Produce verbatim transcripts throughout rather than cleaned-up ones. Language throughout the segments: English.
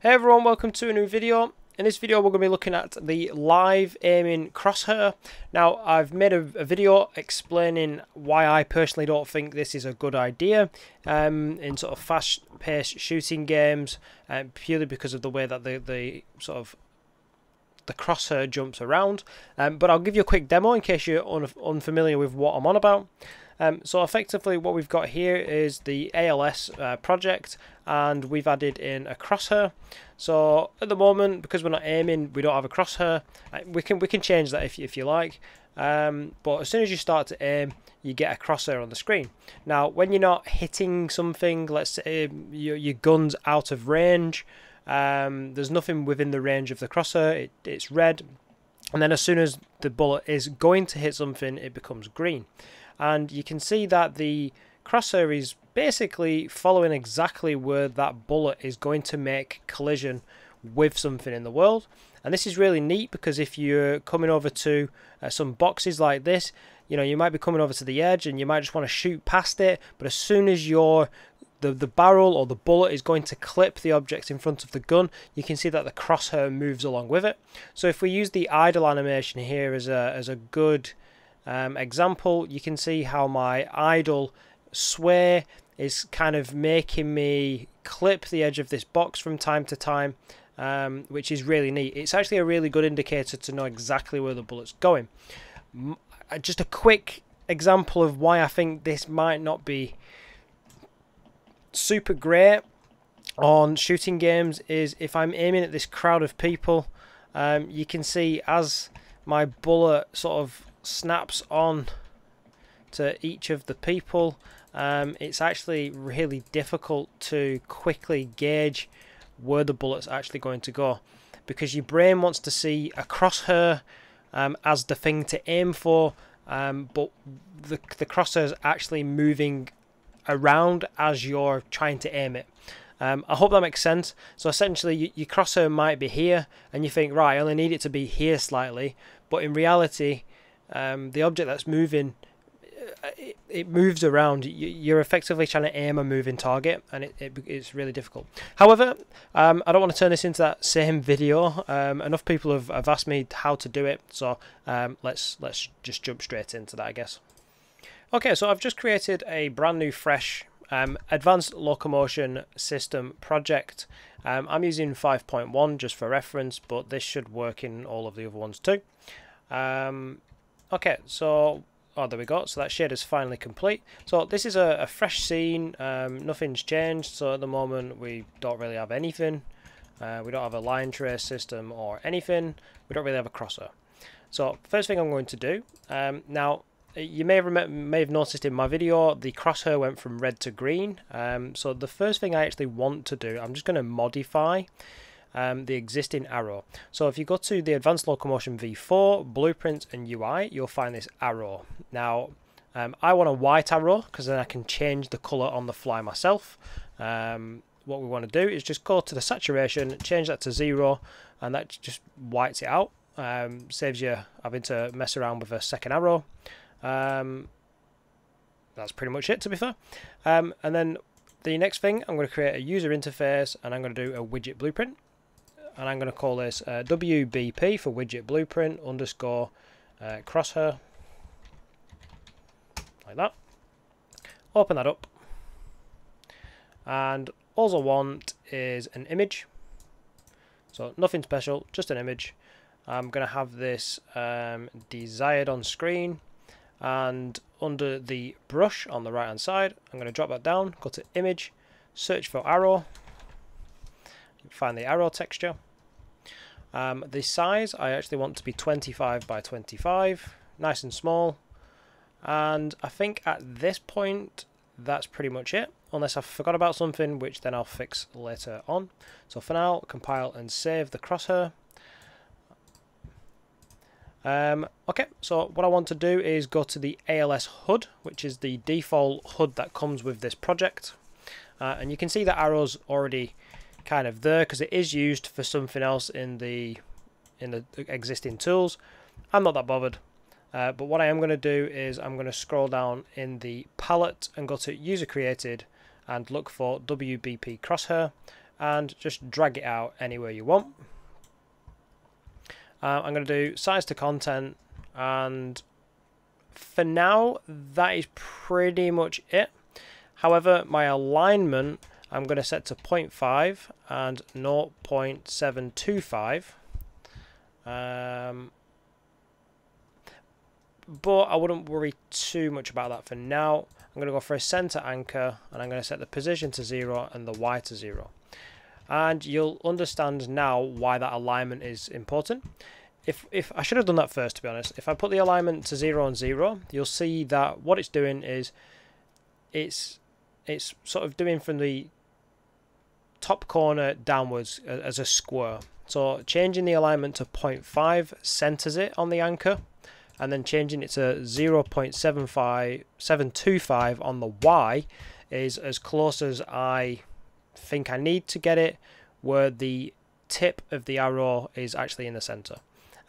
Hey everyone, welcome to a new video. In this video we're going to be looking at the live aiming crosshair. Now I've made a, a video explaining why I personally don't think this is a good idea um, in sort of fast paced shooting games, uh, purely because of the way that the, the sort of the crosshair jumps around. Um, but I'll give you a quick demo in case you're un unfamiliar with what I'm on about. Um, so effectively what we've got here is the A L S uh, project, and we've added in a crosshair. So at the moment, because we're not aiming, we don't have a crosshair. We can we can change that if, if you like, um, but as soon as you start to aim you get a crosshair on the screen. Now when you're not hitting something, let's say your, your gun's out of range, um, there's nothing within the range of the crosshair, it, it's red, and then as soon as the bullet is going to hit something it becomes green. And you can see that the crosshair is basically following exactly where that bullet is going to make collision with something in the world. And this is really neat because if you're coming over to uh, some boxes like this, you know, you might be coming over to the edge and you might just want to shoot past it, but as soon as you're The, the barrel or the bullet is going to clip the object in front of the gun, you can see that the crosshair moves along with it. So if we use the idle animation here as a, as a good um, example, you can see how my idle sway is kind of making me clip the edge of this box from time to time, um, which is really neat. It's actually a really good indicator to know exactly where the bullet's going. Just a quick example of why I think this might not be super great on shooting games is if I'm aiming at this crowd of people, um, you can see as my bullet sort of snaps on to each of the people, um, it's actually really difficult to quickly gauge where the bullet's actually going to go, because your brain wants to see a crosshair um, as the thing to aim for, um, but the, the crosshair is actually moving around as you're trying to aim it. Um, I hope that makes sense. So essentially you, your crosshair might be here and you think, right, I only need it to be here slightly, but in reality um, the object that's moving, it, it moves around. You, you're effectively trying to aim a moving target, and it, it, it's really difficult. However, um, I don't want to turn this into that same video. Um, enough people have, have asked me how to do it, so um, let's, let's just jump straight into that, I guess. Okay, so I've just created a brand new fresh um, advanced locomotion system project. Um, I'm using five point one just for reference, but this should work in all of the other ones too. Um, okay, so, oh, there we go. So that shader's finally complete. So this is a, a fresh scene. Um, nothing's changed. So at the moment, we don't really have anything. Uh, we don't have a line trace system or anything. We don't really have a crosser. So first thing I'm going to do, um, now, you may have, may have noticed in my video the crosshair went from red to green, um, so the first thing I actually want to do, I'm just going to modify um, the existing arrow. So if you go to the Advanced Locomotion V four, Blueprints and U I, you'll find this arrow. Now um, I want a white arrow because then I can change the colour on the fly myself. Um, what we want to do is just go to the saturation, change that to zero, and that just whites it out, um, saves you having to mess around with a second arrow. Um, that's pretty much it, to be fair. Um, and then the next thing, I'm going to create a user interface, and I'm going to do a widget blueprint, and I'm going to call this uh, W B P for widget blueprint underscore uh, crosshair, like that. Open that up, and all I want is an image, so nothing special, just an image. I'm going to have this um, desired on screen, and under the brush on the right hand side I'm going to drop that down, go to image, search for arrow, find the arrow texture. Um, the size I actually want to be twenty-five by twenty-five, nice and small, and I think at this point that's pretty much it, unless I forgot about something, which then I'll fix later on. So for now, compile and save the crosshair. Um, okay, so what I want to do is go to the A L S H U D, which is the default H U D that comes with this project, uh, and you can see that arrow's already kind of there because it is used for something else in the in the existing tools. I'm not that bothered, uh, but what I am going to do is I'm going to scroll down in the palette and go to user created and look for W B P crosshair, and just drag it out anywhere you want. Uh, I'm going to do size to content, and for now that is pretty much it. However, my alignment I'm going to set to zero point five and zero point seven two five. Um, but I wouldn't worry too much about that for now. I'm going to go for a center anchor, and I'm going to set the position to zero and the Y to zero. And you'll understand now why that alignment is important. If, if I should have done that first, to be honest. If I put the alignment to zero and zero, you'll see that what it's doing is it's it's sort of doing from the top corner downwards as a square. So changing the alignment to zero point five centers it on the anchor, and then changing it to zero point seven two five on the Y is as close as I think I need to get it where the tip of the arrow is actually in the center.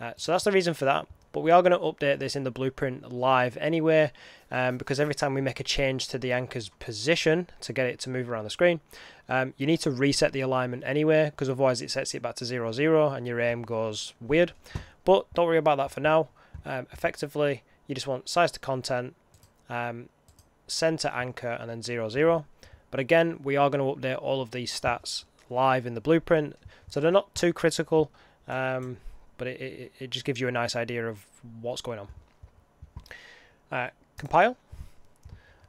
Uh, so that's the reason for that, but we are going to update this in the blueprint live anyway, um, because every time we make a change to the anchor's position to get it to move around the screen, um, you need to reset the alignment anyway, because otherwise it sets it back to zero zero and your aim goes weird. But don't worry about that for now. Um, effectively you just want size to content, um, center anchor, and then zero zero. But again, we are going to update all of these stats live in the blueprint, so they're not too critical, um, but it, it, it just gives you a nice idea of what's going on. Uh, compile.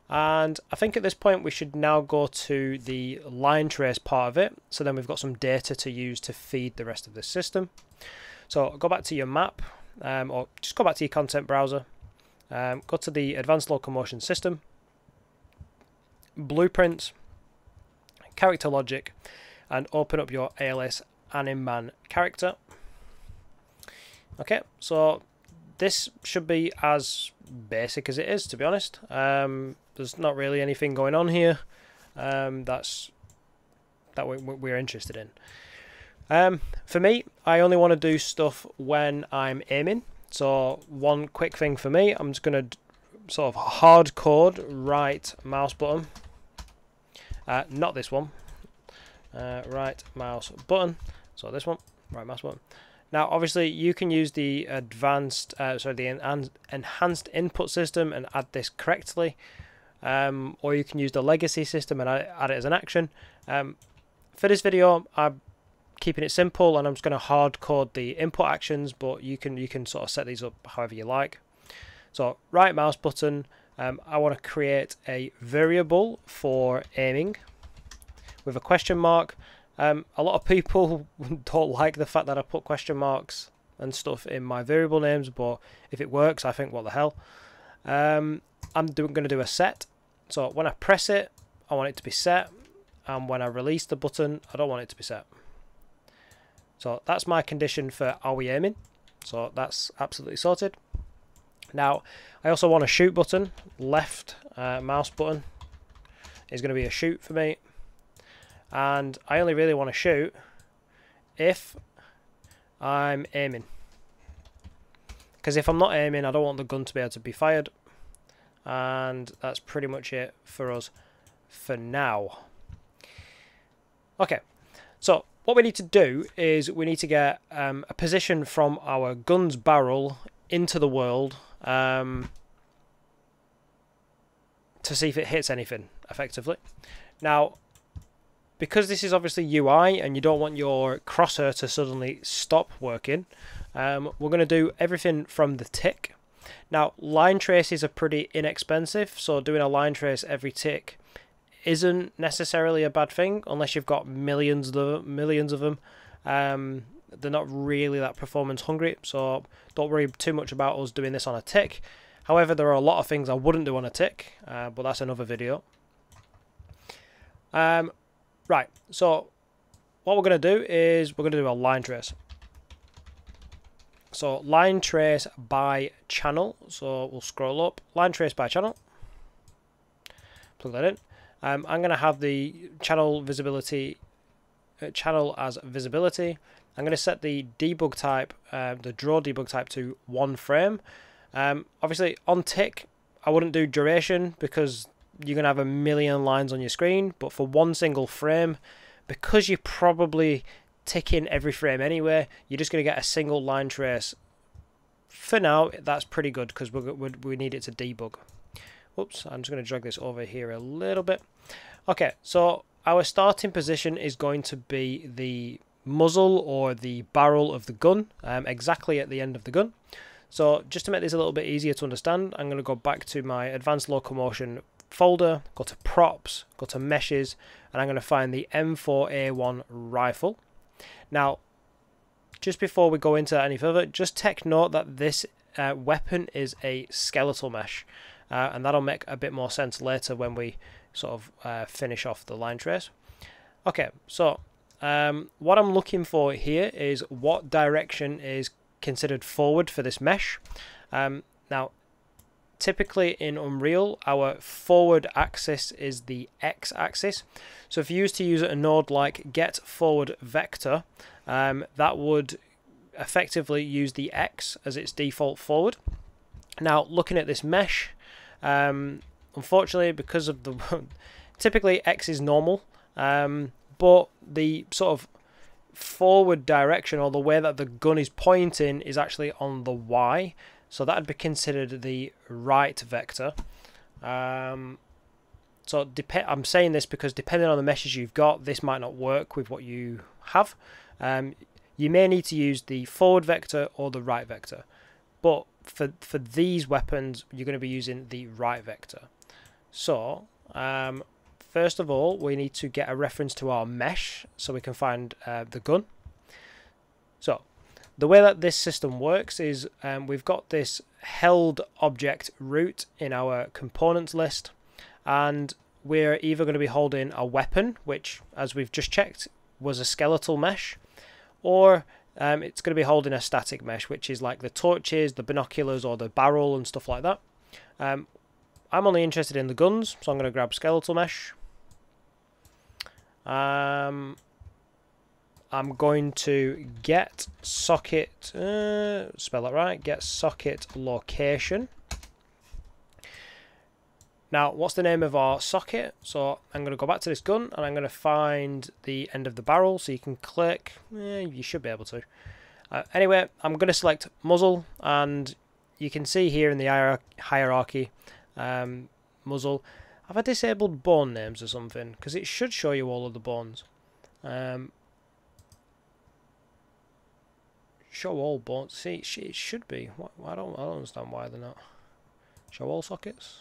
And I think at this point we should now go to the line trace part of it, so then we've got some data to use to feed the rest of the system. So go back to your map, um, or just go back to your content browser, um, go to the advanced locomotion system, blueprints, character logic, and open up your A L S Anim Man character. Okay, so this should be as basic as it is, to be honest. Um, there's not really anything going on here um, that's that we're interested in. Um, for me, I only want to do stuff when I'm aiming. So one quick thing for me, I'm just going to sort of hard code right mouse button, uh, not this one, uh, right mouse button, so this one, right mouse button. Now obviously you can use the advanced, uh, sorry, the en enhanced input system and add this correctly, um, or you can use the legacy system and add it as an action. Um, for this video I'm keeping it simple and I'm just going to hard code the input actions, but you can, you can sort of set these up however you like. So right mouse button, um, I want to create a variable for aiming with a question mark. Um, a lot of people don't like the fact that I put question marks and stuff in my variable names, but if it works I think what the hell. Um, I'm going to do a set, so when I press it I want it to be set, and when I release the button I don't want it to be set. So that's my condition for are we aiming, so that's absolutely sorted. Now, I also want a shoot button. Left uh, mouse button is going to be a shoot for me. And I only really want to shoot if I'm aiming. Because if I'm not aiming, I don't want the gun to be able to be fired. And that's pretty much it for us for now. Okay, so what we need to do is we need to get um, a position from our gun's barrel into the world, um, to see if it hits anything effectively. Now, because this is obviously U I and you don't want your crosshair to suddenly stop working, um, we're going to do everything from the tick. Now, line traces are pretty inexpensive, so doing a line trace every tick isn't necessarily a bad thing unless you've got millions of them, millions of them. Um, they're not really that performance hungry, so don't worry too much about us doing this on a tick. However, there are a lot of things I wouldn't do on a tick, uh, but that's another video. Um, right, so what we're going to do is we're going to do a line trace. So line trace by channel, so we'll scroll up, line trace by channel, plug that in. Um, I'm going to have the channel visibility, uh, channel as visibility. I'm going to set the debug type, uh, the draw debug type to one frame. Um, obviously on tick, I wouldn't do duration because you're going to have a million lines on your screen, but for one single frame, because you're probably ticking every frame anyway, you're just going to get a single line trace. For now, that's pretty good because we we need it to debug. Oops, I'm just going to drag this over here a little bit. Okay, so our starting position is going to be the muzzle or the barrel of the gun, um, exactly at the end of the gun. So just to make this a little bit easier to understand, I'm going to go back to my advanced locomotion folder, go to props, go to meshes, and I'm going to find the M four A one rifle. Now, just before we go into any further, just take note that this uh, weapon is a skeletal mesh, uh, and that'll make a bit more sense later when we sort of uh, finish off the line trace. Okay, so um, what I'm looking for here is what direction is considered forward for this mesh. Um, now, typically in Unreal, our forward axis is the x-axis. So if you used to use a node like get forward vector, um, that would effectively use the x as its default forward. Now, looking at this mesh, um, unfortunately, because of the typically x is normal, um, but the sort of forward direction or the way that the gun is pointing is actually on the y. So that would be considered the right vector. Um, so I'm saying this because depending on the meshes you've got, this might not work with what you have. Um, you may need to use the forward vector or the right vector. But for, for these weapons, you're going to be using the right vector. So um, first of all, we need to get a reference to our mesh so we can find uh, the gun. So the way that this system works is um, we've got this held object root in our components list, and we're either going to be holding a weapon, which as we've just checked was a skeletal mesh, or um, it's going to be holding a static mesh, which is like the torches, the binoculars, or the barrel and stuff like that. Um, I'm only interested in the guns, so I'm going to grab skeletal mesh. Um, I'm going to get socket, uh, spell that right, get socket location. Now, what's the name of our socket? So I'm going to go back to this gun and I'm going to find the end of the barrel. So you can click, eh, you should be able to. Uh, anyway, I'm going to select muzzle, and you can see here in the hierarchy, um, muzzle. Have I disabled bone names or something? Because it should show you all of the bones. Um, Show all bones. See, it should be. I don't. I don't understand why they're not. Show all sockets.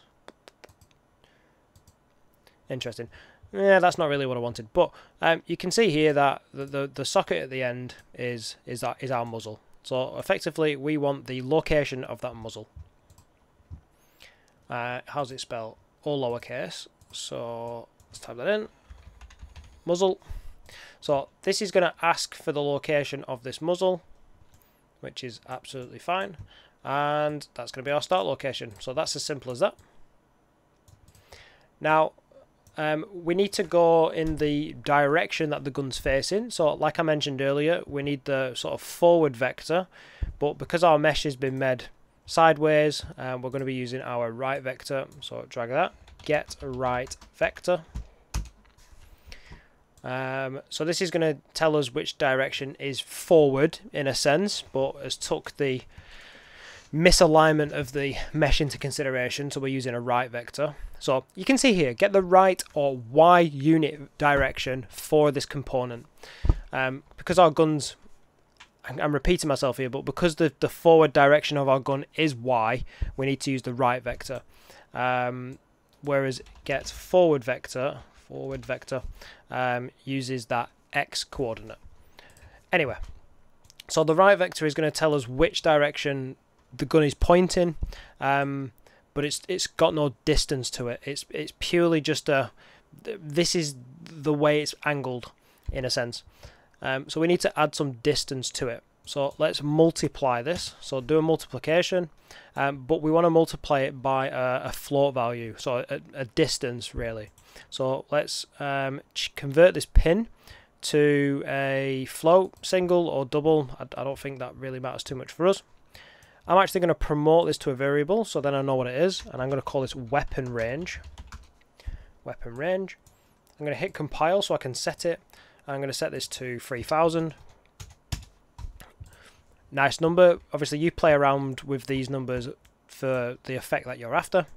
Interesting. Yeah, that's not really what I wanted. But um, you can see here that the, the the socket at the end is is that is our muzzle. So effectively, we want the location of that muzzle. Uh, how's it spelled? All lowercase. So let's type that in. Muzzle. So this is going to ask for the location of this muzzle, which is absolutely fine, and that's going to be our start location. So that's as simple as that. Now, um, we need to go in the direction that the gun's facing. So like I mentioned earlier, we need the sort of forward vector, but because our mesh has been made sideways, um, we're going to be using our right vector. So drag that, get right vector. Um, so this is going to tell us which direction is forward in a sense, but has took the misalignment of the mesh into consideration, so we're using a right vector. So you can see here, get the right or Y unit direction for this component. Um, because our guns, I'm repeating myself here, but because the, the forward direction of our gun is Y, we need to use the right vector. Um, whereas get forward vector forward vector um, uses that x coordinate. Anyway, so the right vector is going to tell us which direction the gun is pointing, um, but it's it's got no distance to it. It's it's purely just a this is the way it's angled in a sense. Um, so we need to add some distance to it. So let's multiply this. So do a multiplication, um, but we want to multiply it by a, a float value, so a, a distance really. So let's um, convert this pin to a float, single or double. I, I don't think that really matters too much for us. I'm actually going to promote this to a variable, so then I know what it is, and I'm going to call this weapon range. Weapon range. I'm going to hit compile so I can set it. I'm going to set this to three thousand. Nice number. Obviously you play around with these numbers for the effect that you're after.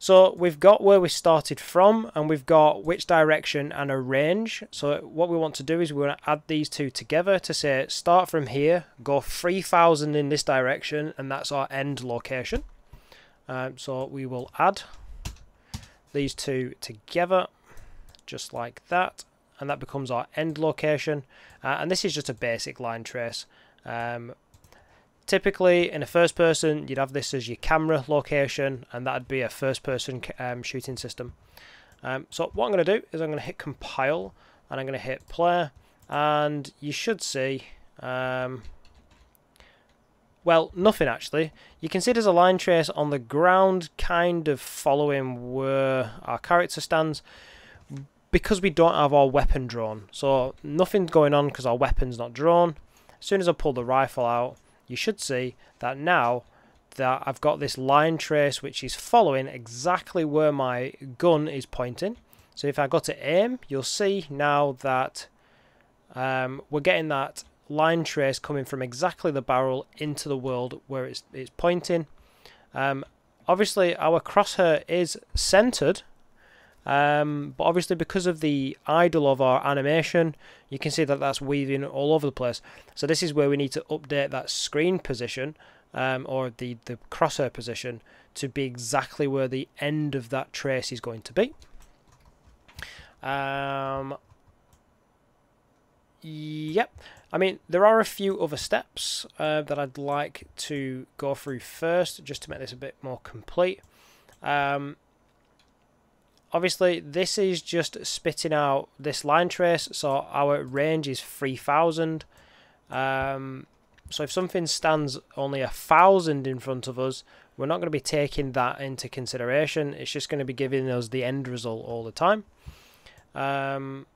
So we've got where we started from, and we've got which direction and a range. So what we want to do is we want to add these two together to say start from here, go three thousand in this direction, and that's our end location. Um, so we will add these two together just like that, and that becomes our end location. Uh, and this is just a basic line trace. Um, Typically, in a first person, you'd have this as your camera location, and that'd be a first person um, shooting system. Um, so what I'm going to do is I'm going to hit compile, and I'm going to hit play, and you should see, um, well, nothing actually. You can see there's a line trace on the ground, kind of following where our character stands, because we don't have our weapon drawn. So nothing's going on because our weapon's not drawn. As soon as I pull the rifle out, you should see that now that I've got this line trace which is following exactly where my gun is pointing. So if I go to aim, you'll see now that um, we're getting that line trace coming from exactly the barrel into the world where it's, it's pointing. Um, obviously our crosshair is centered, um, but obviously because of the idle of our animation, you can see that that's weaving all over the place. So this is where we need to update that screen position, um, or the, the crosshair position, to be exactly where the end of that trace is going to be. Um, yep, I mean, there are a few other steps uh, that I'd like to go through first, just to make this a bit more complete. Um, Obviously, this is just spitting out this line trace, so our range is three thousand. Um, so if something stands only one thousand in front of us, we're not going to be taking that into consideration. It's just going to be giving us the end result all the time. Um,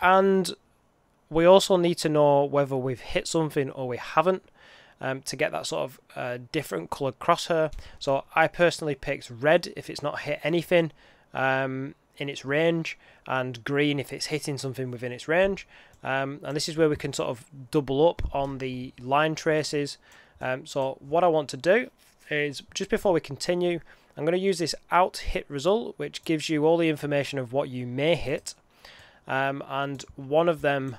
and we also need to know whether we've hit something or we haven't. Um, to get that sort of uh, different coloured crosshair. So I personally picked red if it's not hit anything um, in its range, and green if it's hitting something within its range. Um, and this is where we can sort of double up on the line traces. Um, so what I want to do is, just before we continue, I'm going to use this out hit result, which gives you all the information of what you may hit. Um, and one of them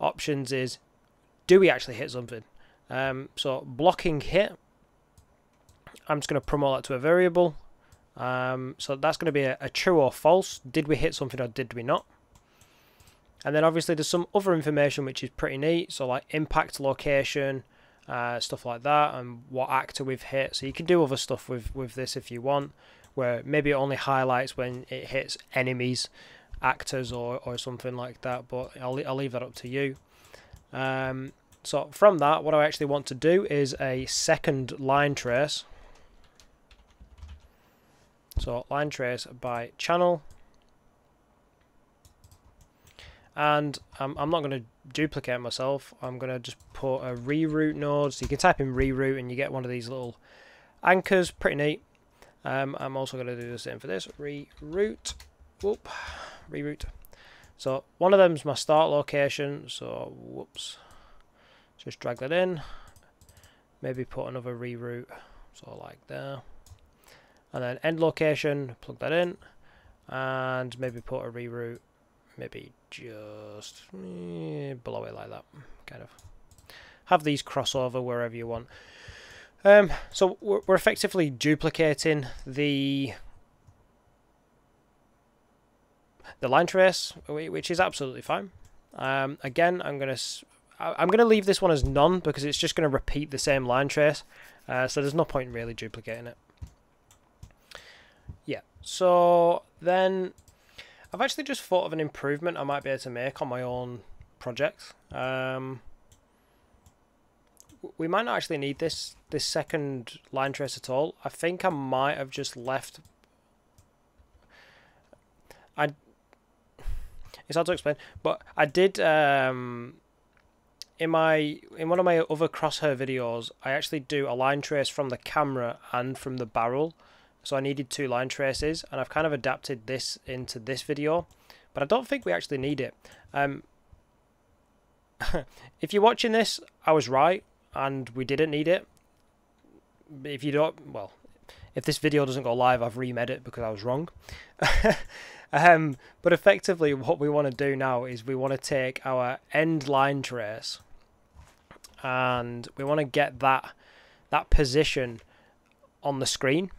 options is, do we actually hit something? Um, so blocking hit, I'm just going to promote that to a variable. Um, so that's going to be a, a true or false. Did we hit something or did we not? And then obviously there's some other information which is pretty neat. So like impact location, uh, stuff like that, and what actor we've hit. So you can do other stuff with, with this if you want, where maybe it only highlights when it hits enemies, actors, or, or something like that. But I'll, I'll leave that up to you. Um, So from that, what I actually want to do is a second line trace. So line trace by channel. And um, I'm not going to duplicate myself. I'm going to just put a reroute node. So you can type in reroute and you get one of these little anchors. Pretty neat. Um, I'm also going to do the same for this. Reroute. Whoop. Reroute. So one of them is my start location. So whoops. Just drag that in, maybe put another reroute, so like there, and then end location, plug that in, and maybe put a reroute, maybe just below it like that, kind of. Have these crossover wherever you want. Um, so we're, we're effectively duplicating the the line trace, which is absolutely fine. Um, again, I'm going to I'm going to leave this one as none because it's just going to repeat the same line trace, uh, so there's no point in really duplicating it. Yeah, so then I've actually just thought of an improvement I might be able to make on my own project. Um, we might not actually need this, this second line trace at all. I think I might have just left... I, it's hard to explain, but I did... Um, In my in one of my other crosshair videos, I actually do a line trace from the camera and from the barrel, so I needed two line traces, and I've kind of adapted this into this video, but I don't think we actually need it. Um, if you're watching this, I was right, and we didn't need it. If you don't, well, if this video doesn't go live, I've remade it because I was wrong. Um, but effectively, what we want to do now is we want to take our end line trace, and we want to get that that position on the screen.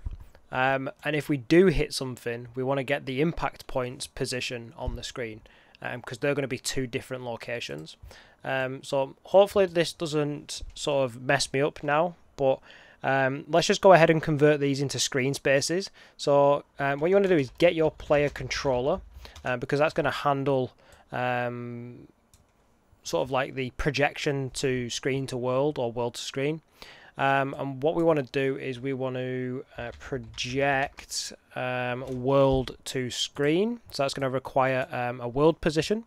Um, and if we do hit something, we want to get the impact point's position on the screen, because um, they're going to be two different locations. Um, so hopefully this doesn't sort of mess me up now, but um, let's just go ahead and convert these into screen spaces. So um, what you want to do is get your player controller, uh, because that's going to handle um, sort of like the projection to screen to world or world to screen. Um, and what we want to do is we want to uh, project um, world to screen. So that's going to require um, a world position.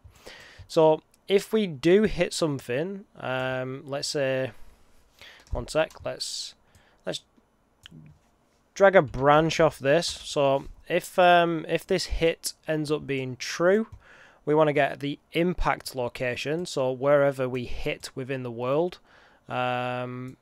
So if we do hit something, um, let's say, one sec, let's let's drag a branch off this. So if um, if this hit ends up being true, we want to get the impact location. So wherever we hit within the world. Um,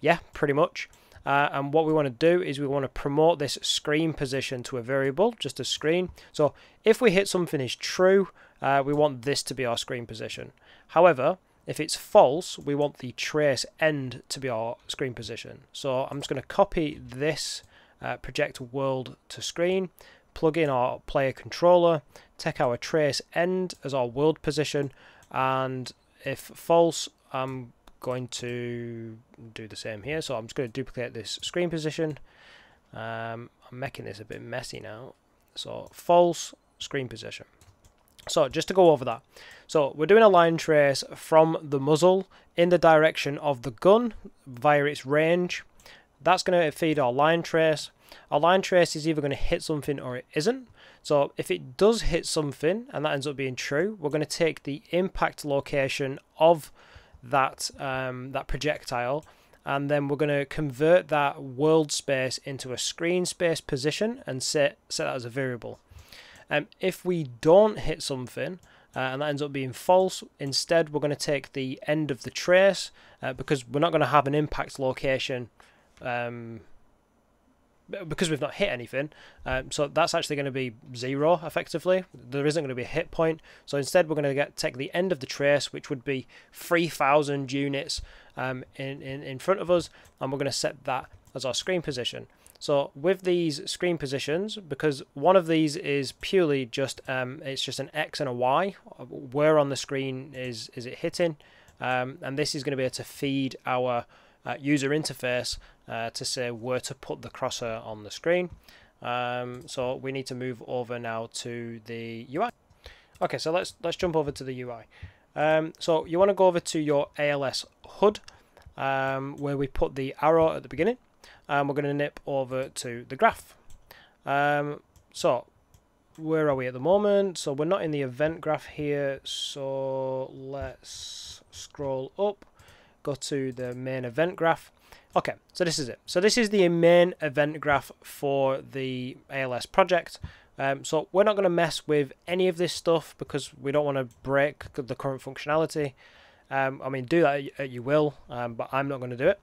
Yeah, pretty much. Uh, and what we want to do is we want to promote this screen position to a variable, just a screen. So if we hit something is true, uh, we want this to be our screen position. However, if it's false, we want the trace end to be our screen position. So I'm just going to copy this uh, project world to screen, plug in our player controller, take our trace end as our world position, and if false, I'm going to do the same here. So I'm just going to duplicate this screen position. um, I'm making this a bit messy now. So false screen position. So just to go over that, so we're doing a line trace from the muzzle in the direction of the gun via its range. That's going to feed our line trace. Our line trace is either going to hit something or it isn't. So if it does hit something and that ends up being true, we're going to take the impact location of that um, that projectile, and then we're going to convert that world space into a screen space position and set set that as a variable. And um, if we don't hit something uh, and that ends up being false, instead we're going to take the end of the trace, uh, because we're not going to have an impact location um, because we've not hit anything. Um, so that's actually going to be zero effectively. There isn't going to be a hit point. So instead we're going to get take the end of the trace, which would be three thousand units um, in, in, in front of us, and we're going to set that as our screen position. So with these screen positions, because one of these is purely just, um, it's just an X and a Y, where on the screen is, is it hitting, um, and this is going to be able to feed our Uh, user interface uh, to say where to put the crosshair on the screen. Um, so we need to move over now to the U I. Okay, so let's let's jump over to the U I. Um, so you want to go over to your A L S H U D, um, where we put the arrow at the beginning, and we're going to nip over to the graph. Um, so where are we at the moment? So we're not in the event graph here. So let's scroll up. Go to the main event graph. Okay, so this is it. So this is the main event graph for the A L S project. Um, so we're not going to mess with any of this stuff because we don't want to break the current functionality. Um, I mean, do that you will, um, but I'm not going to do it.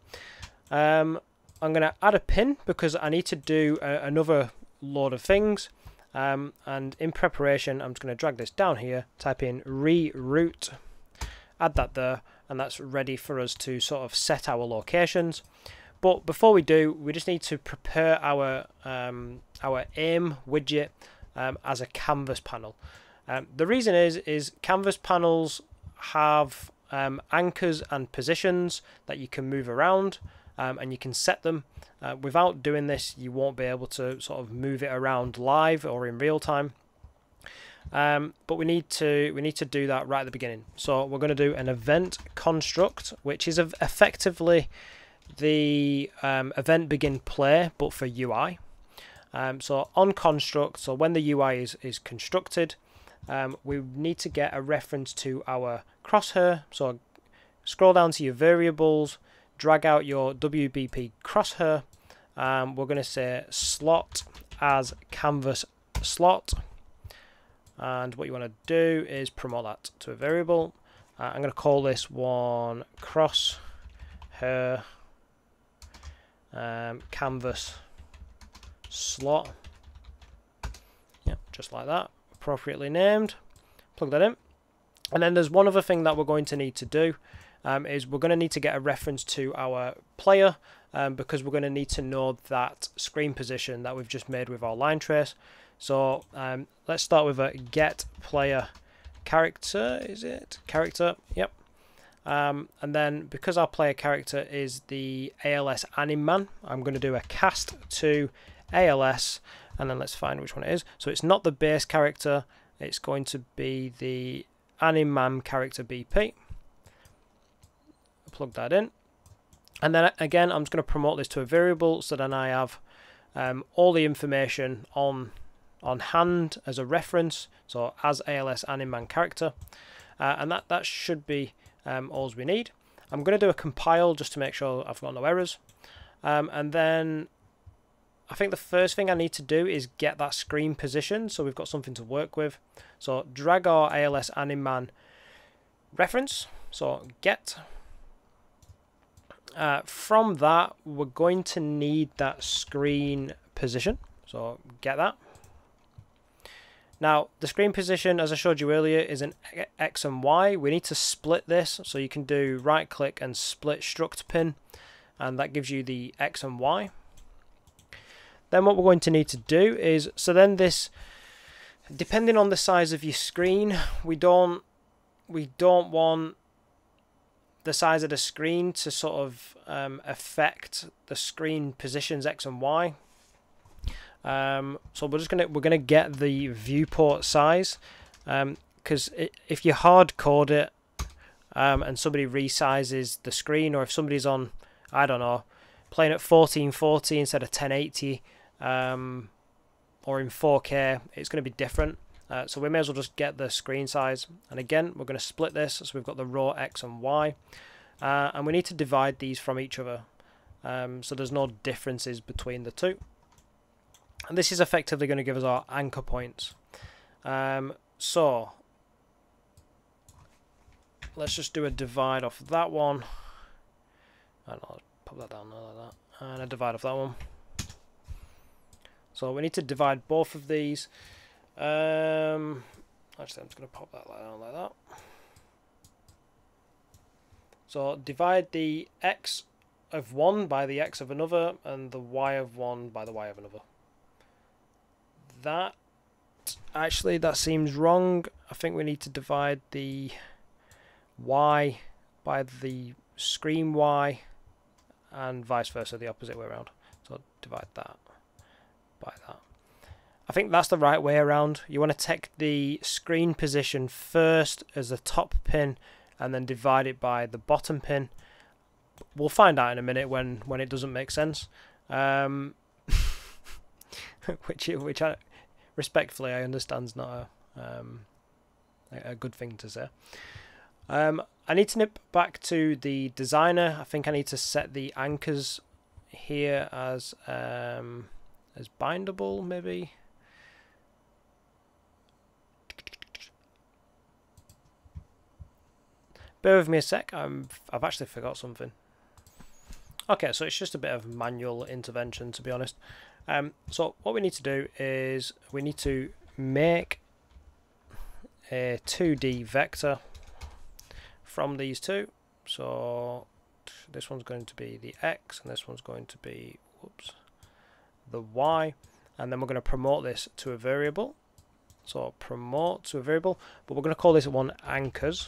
Um, I'm going to add a pin because I need to do a, another load of things. Um, and in preparation, I'm just going to drag this down here, type in reroute, add that there. And that's ready for us to sort of set our locations. But before we do, we just need to prepare our um, our aim widget um, as a canvas panel. Um, the reason is is canvas panels have um, anchors and positions that you can move around, um, and you can set them. Uh, without doing this, you won't be able to sort of move it around live or in real time. Um, but we need to we need to do that right at the beginning. So we're going to do an event construct, which is effectively the um, event begin play, but for U I. Um, so on construct, so when the U I is is constructed, um, we need to get a reference to our crosshair. So scroll down to your variables, drag out your W B P crosshair. Um, we're going to say slot as canvas slot. and what you want to do is promote that to a variable. uh, I'm going to call this one cross her um, canvas slot, yeah, just like that, appropriately named. Plug that in, and then there's one other thing that we're going to need to do, um, is we're going to need to get a reference to our player, um, because we're going to need to know that screen position that we've just made with our line trace. So um, let's start with a get player character, is it character? Yep. Um, and then because our player character is the A L S Anim Man, I'm going to do a cast to A L S, and then let's find which one it is. So it's not the base character, it's going to be the Anim Man character B P. Plug that in, and then again I'm just going to promote this to a variable, so then I have um, all the information on on hand as a reference, so as A L S Anim Man character, uh, and that that should be um, all we need. I'm going to do a compile just to make sure I've got no errors, um, and then I think the first thing I need to do is get that screen position, so we've got something to work with. So drag our A L S Anim Man reference, so get. Uh, from that we're going to need that screen position, so get that. Now the screen position, as I showed you earlier, is an X and Y. We need to split this, so you can do right click and split struct pin, and that gives you the X and Y. Then what we're going to need to do is, so then this, depending on the size of your screen, we don't we don't want the size of the screen to sort of um, affect the screen positions X and Y. Um, so we're just gonna we're gonna get the viewport size, because um, if you hard code it um, and somebody resizes the screen, or if somebody's on, I don't know, playing at fourteen forty instead of ten eighty, um, or in four K, it's going to be different. Uh, so we may as well just get the screen size, and again we're going to split this, so we've got the raw X and Y, uh, and we need to divide these from each other, um, so there's no differences between the two, and this is effectively going to give us our anchor points. Um, so let's just do a divide off that one, and I'll pop that down there like that, and a divide off that one. So we need to divide both of these. Um, actually, I'm just going to pop that down like that. So divide the X of one by the X of another, and the Y of one by the Y of another. That, actually, that seems wrong. I think we need to divide the Y by the screen Y, and vice versa, the opposite way around. So divide that by that. I think that's the right way around. You want to take the screen position first as the top pin, and then divide it by the bottom pin. We'll find out in a minute when when it doesn't make sense, um, which which I respectfully I understand's not a um, a good thing to say. Um, I need to nip back to the designer. I think I need to set the anchors here as um, as bindable, maybe. Bear with me a sec, I'm, I've actually forgot something. Okay, so it's just a bit of manual intervention, to be honest. Um, so what we need to do is we need to make a two D vector from these two. So this one's going to be the X, and this one's going to be, whoops, the Y, and then we're going to promote this to a variable. So promote to a variable, but we're going to call this one anchors.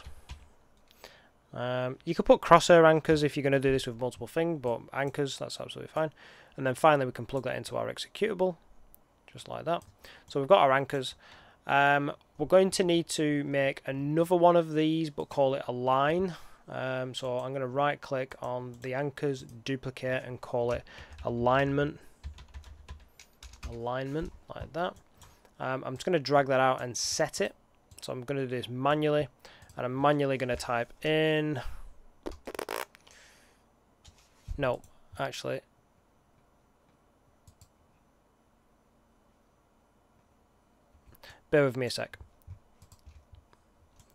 Um, you could put crosshair anchors if you're going to do this with multiple things, but anchors, that's absolutely fine. And then finally we can plug that into our executable, just like that. So we've got our anchors. Um, we're going to need to make another one of these, but call it a line. Um, so I'm going to right click on the anchors, duplicate, and call it alignment, alignment like that. Um, I'm just going to drag that out and set it. So I'm going to do this manually. And I'm manually going to type in, no, actually, bear with me a sec.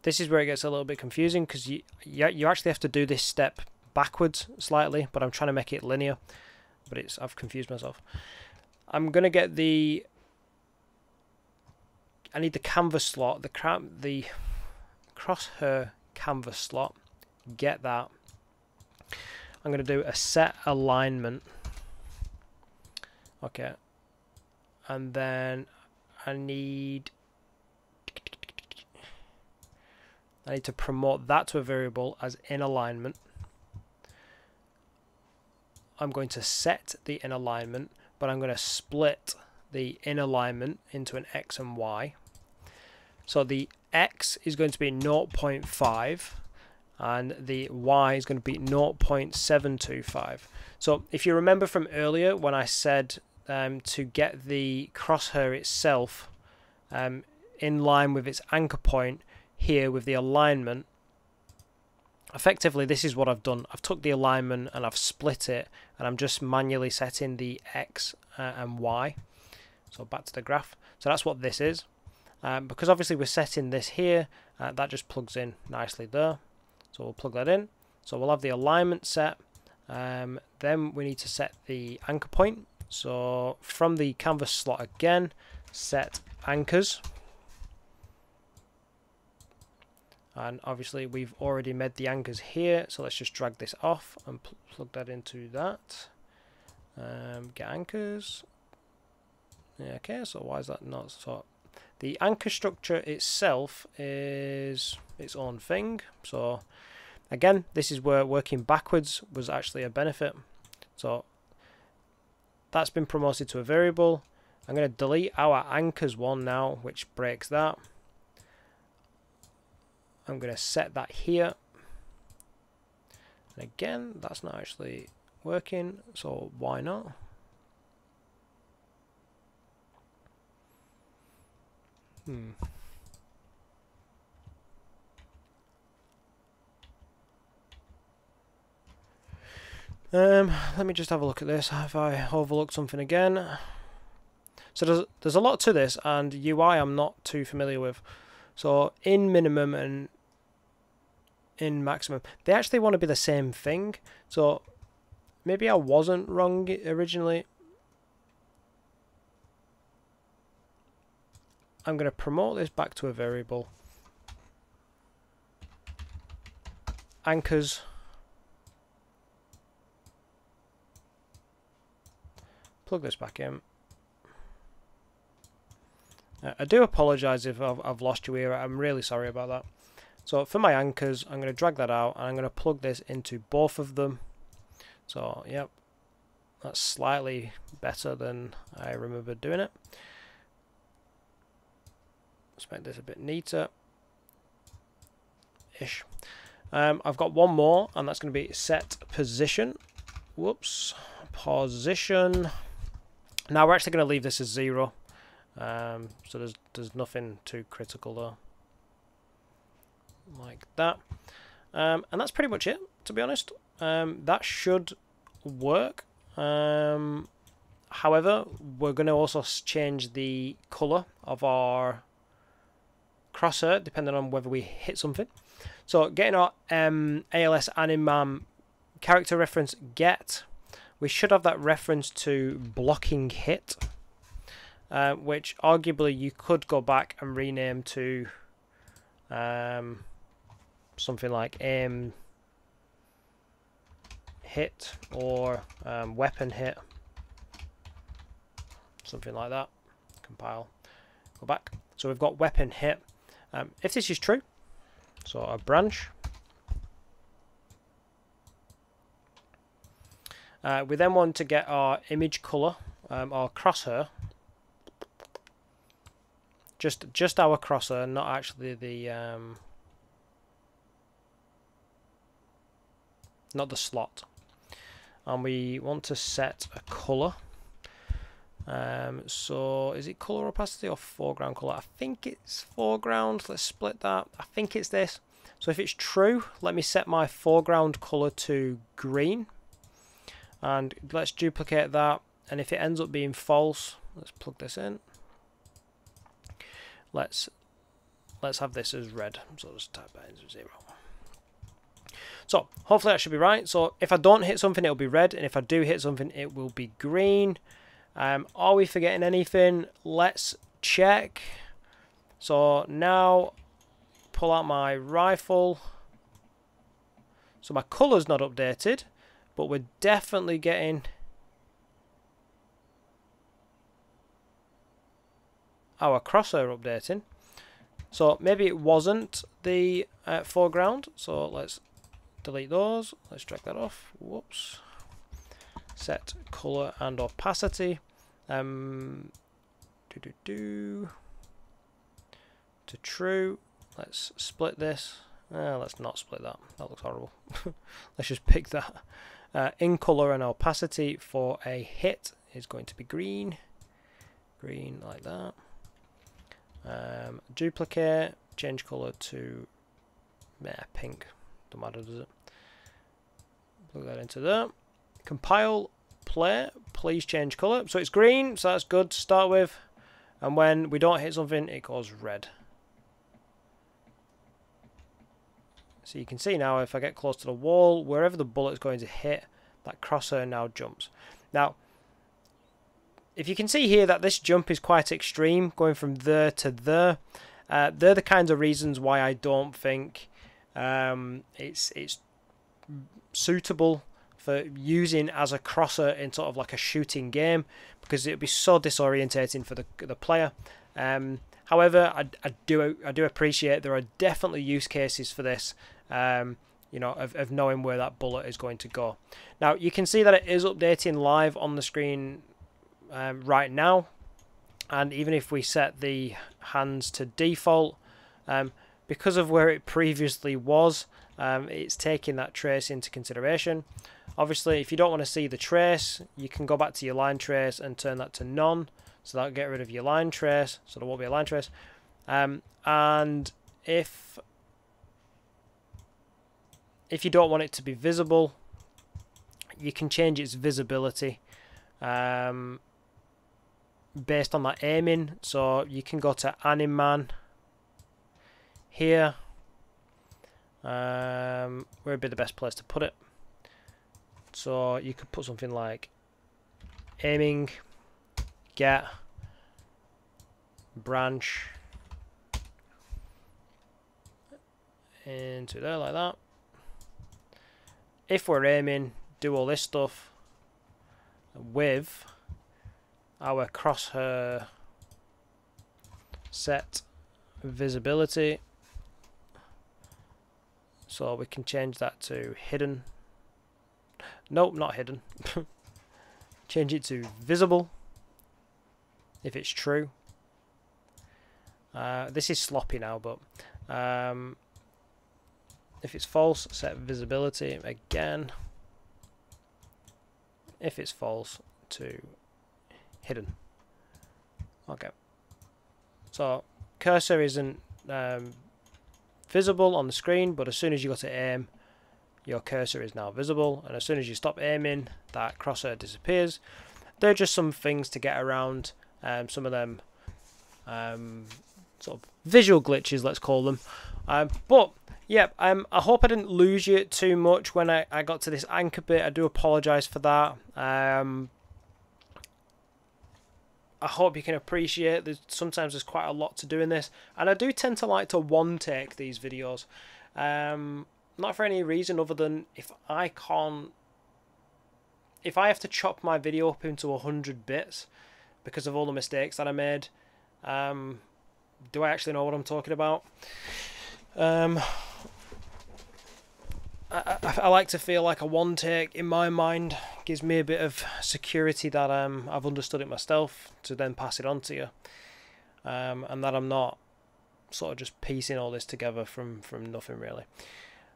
This is where it gets a little bit confusing, because you, you, you actually have to do this step backwards slightly, but I'm trying to make it linear, but it's I've confused myself. I'm going to get the... I need the canvas slot, the, the crosshair canvas slot, get that. I'm going to do a set alignment. Okay. And then I need... I need to promote that to a variable as in alignment. I'm going to set the in alignment, but I'm going to split the in alignment into an X and Y. So the X is going to be zero point five and the Y is going to be zero point seven two five. So if you remember from earlier when I said um, to get the crosshair itself um, in line with its anchor point, here with the alignment, effectively this is what I've done. I've took the alignment and I've split it, and I'm just manually setting the X uh, and Y. So back to the graph. So that's what this is. Um, because obviously we're setting this here, uh, that just plugs in nicely there. So we'll plug that in. So we'll have the alignment set. Um, then we need to set the anchor point. So from the canvas slot again, set anchors. And obviously we've already made the anchors here, so let's just drag this off and pl plug that into that. Um, get anchors. Yeah, okay, so why is that not? So the anchor structure itself is its own thing. So again, this is where working backwards was actually a benefit. So that's been promoted to a variable. I'm going to delete our anchors one now, which breaks that. I'm going to set that here, and again that's not actually working, so why not? Hmm. Um, let me just have a look at this. Have I overlooked something again? So there's, there's a lot to this, and U I I'm not too familiar with. So in minimum and in maximum, they actually want to be the same thing. So maybe I wasn't wrong originally. I'm going to promote this back to a variable. Anchors. Plug this back in. Uh, I do apologise if I've, I've lost you here. I'm really sorry about that. So for my anchors, I'm going to drag that out, and I'm going to plug this into both of them. So, yep, that's slightly better than I remember doing it. Let's make this a bit neater-ish. Um, I've got one more, and that's going to be set position. Whoops. Position. Now, we're actually going to leave this as zero. Um, so there's, there's nothing too critical though. Like that. Um, and that's pretty much it, to be honest. Um, that should work. Um, however, we're going to also change the colour of our crosshair, depending on whether we hit something. So getting our um, A L S Anim Man character reference get, we should have that reference to blocking hit, uh, which arguably you could go back and rename to... Um, something like aim hit or um, weapon hit, something like that. Compile, go back. So we've got weapon hit. Um, if this is true, so a branch. Uh, we then want to get our image color, um, our crosshair. Just, just our crosshair, not actually the, um, not the slot. And we want to set a color. Um, so is it color opacity or foreground color? I think it's foreground. Let's split that. I think it's this. So if it's true, let me set my foreground color to green, and let's duplicate that. And if it ends up being false, let's plug this in. Let's let's have this as red, so let's type that into zero. So hopefully that should be right. So if I don't hit something, it'll be red, and if I do hit something, it will be green. Um, are we forgetting anything? Let's check. So now pull out my rifle. So my colour's not updated, but we're definitely getting our crosshair updating. So maybe it wasn't the uh, foreground. So let's delete those. Let's check that off. Whoops. Set color and opacity. Um, do do do. To true. Let's split this. Uh, let's not split that. That looks horrible. Let's just pick that. Uh, in color and opacity for a hit is going to be green. Green like that. Um, duplicate. Change color to yeah, pink. Don't matter, does it? Plug that into there. Compile, play, please change colour. So it's green, so that's good to start with. And when we don't hit something, it goes red. So you can see now, if I get close to the wall, wherever the bullet's going to hit, that crosshair now jumps. Now, if you can see here that this jump is quite extreme, going from there to there. Uh, they're the kinds of reasons why I don't think um, it's, it's suitable for using as a crosser in sort of like a shooting game, because it would be so disorientating for the, the player. Um, however, I, I do I do appreciate there are definitely use cases for this, um, you know, of, of knowing where that bullet is going to go. Now you can see that it is updating live on the screen um, right now, and even if we set the hands to default, um, because of where it previously was, um, it's taking that trace into consideration. Obviously, if you don't want to see the trace, you can go back to your line trace and turn that to none. So that'll get rid of your line trace, so there won't be a line trace. Um, and if, if you don't want it to be visible, you can change its visibility um, based on that aiming. So you can go to Anim Man here. Um, where would be the best place to put it? So you could put something like aiming, get, branch into there like that. If we're aiming, do all this stuff with our crosshair set visibility. So we can change that to hidden. Nope, not hidden. Change it to visible, if it's true. Uh, this is sloppy now, but um, if it's false, set visibility again. If it's false, to hidden. Okay. So cursor isn't um, visible on the screen, but as soon as you go to aim, your cursor is now visible, and as soon as you stop aiming, that crosshair disappears. They're just some things to get around, um, some of them um, sort of visual glitches, let's call them. Um, but yeah, um, I hope I didn't lose you too much when I, I got to this anchor bit. I do apologise for that. Um, I hope you can appreciate that sometimes there's quite a lot to do in this, and I do tend to like to one-take these videos. Um, Not for any reason other than if I can't, if I have to chop my video up into one hundred bits because of all the mistakes that I made, um, do I actually know what I'm talking about? Um, I, I, I like to feel like a one take in my mind gives me a bit of security that um, I've understood it myself to then pass it on to you, um, and that I'm not sort of just piecing all this together from, from nothing really.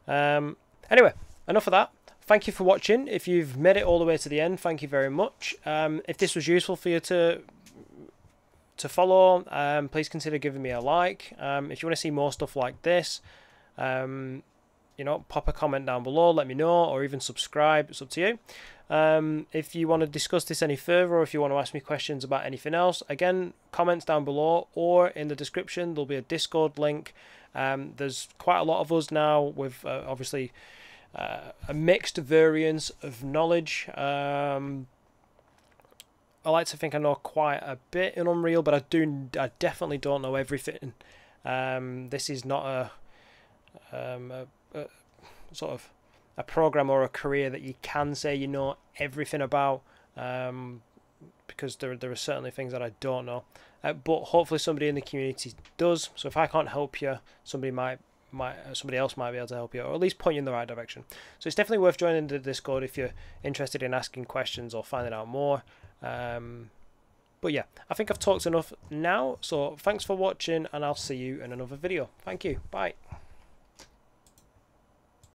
Um, anyway, enough of that. Thank you for watching. If you've made it all the way to the end, thank you very much. Um, if this was useful for you to to follow, um, please consider giving me a like. Um, if you want to see more stuff like this, um, you know, pop a comment down below, let me know, or even subscribe. It's up to you. Um, if you want to discuss this any further, or if you want to ask me questions about anything else, again, comments down below or in the description. There'll be a Discord link. Um, there's quite a lot of us now with uh, obviously uh, a mixed variance of knowledge. Um, I like to think I know quite a bit in Unreal, but I do. I definitely don't know everything. Um, this is not a, um, a, a sort of a program or a career that you can say you know everything about, um, because there there are certainly things that I don't know. Uh, but hopefully somebody in the community does. So if I can't help you, somebody might. Might, somebody else might be able to help you, or at least point you in the right direction. So it's definitely worth joining the Discord if you're interested in asking questions or finding out more. Um, but yeah, I think I've talked enough now, so thanks for watching, and I'll see you in another video. Thank you, bye.